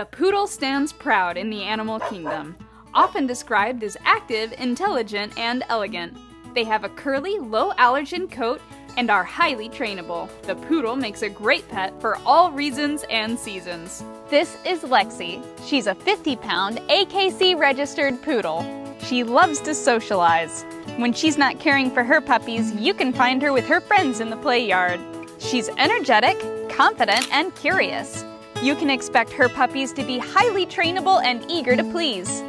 The poodle stands proud in the animal kingdom, often described as active, intelligent, and elegant. They have a curly, low-allergen coat and are highly trainable. The poodle makes a great pet for all reasons and seasons. This is Lexi. She's a 50-pound AKC registered poodle. She loves to socialize. When she's not caring for her puppies, you can find her with her friends in the play yard. She's energetic, confident, and curious. You can expect her puppies to be highly trainable and eager to please.